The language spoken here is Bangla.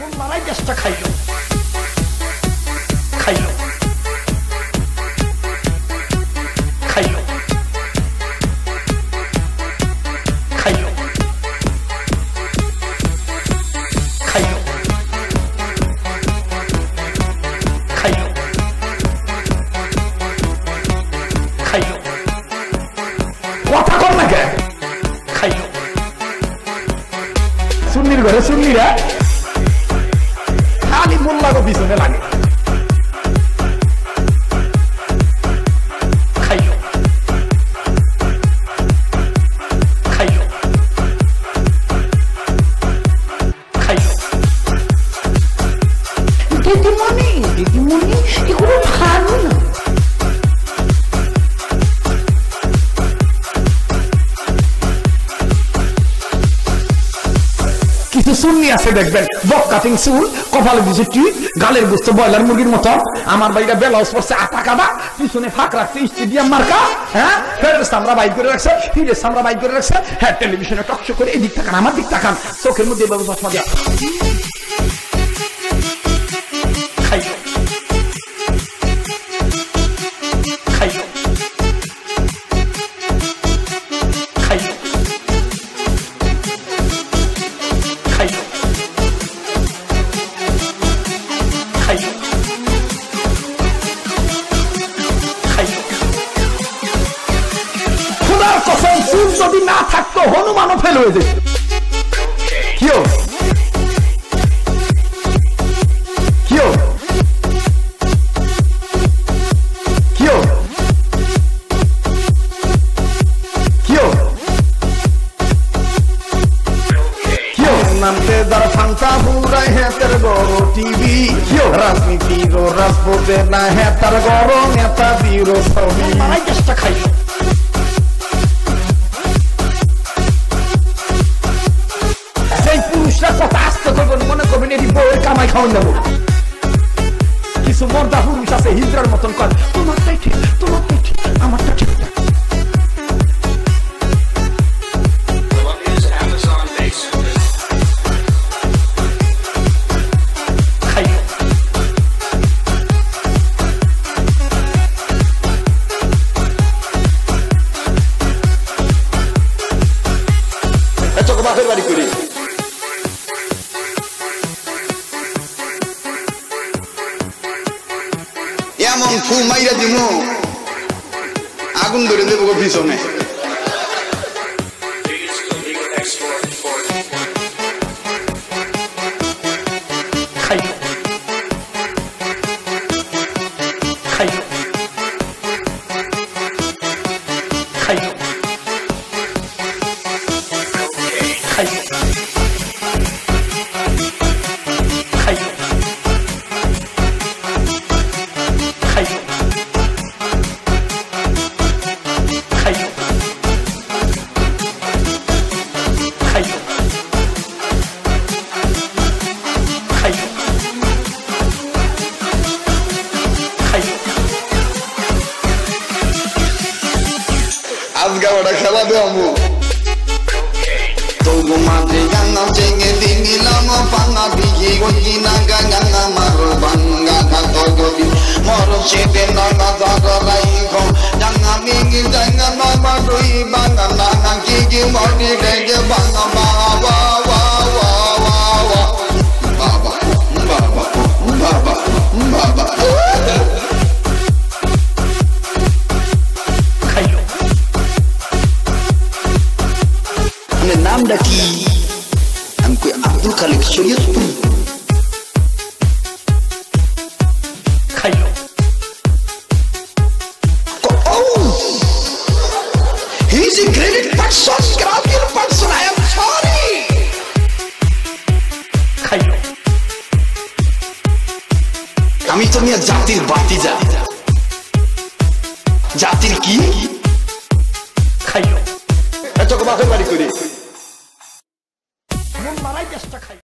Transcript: মন মারাই গ্যাসটা খাইল খাইল খাইল খাইল খাইল খাইল খাইল কথা কর না কে খাইল সুন্নির ঘরে সুন্নিরা খালি মোল্লাগো পিছনে লাগে দিদিমণি এগুলো ভালো না কিছু সুন্নি আছে দেখবেন বক কাটিং চুল কপালে দিছে টিপ গালের গোস্ত বয়লার মুরগির মতো আমার বাইটা ব্লাউজ পরছে আটা কাবা পিছনে ফাঁক রাখছে স্টেডিয়াম মার্কা হ্যাঁ ফেরের সামরা বাইক করে রাখছে ফিরে সামরা বাইক করে রাখছে হ্যাঁ টেলিভিশনে টক শো করে এদিক তাকান আমার দিক তাকান চোখের মধ্যে বাবু চশমা দিয়া না থাকতো হনুমানও ফেল হয়ে যেত রাজনীতির রাজপথে না হ্যাঁ তার গরম নেতা বীর ছবি চেষ্টা খাই কিছু মর্দা পুরুষ আছে হিজড়ার মতন কর তোমারটাই ঠিক তোমারটাই ঠিক আমারটা ঠিক এমন ফু মাইরা দিব আগুন ধরে দেবো পিছনে নামটা কি আমি কই আব্দুল খালিক শরীয়তপুর আমি তো মিয়া জাতির বাতি জাতির কি খাইল এত বাড়ি করি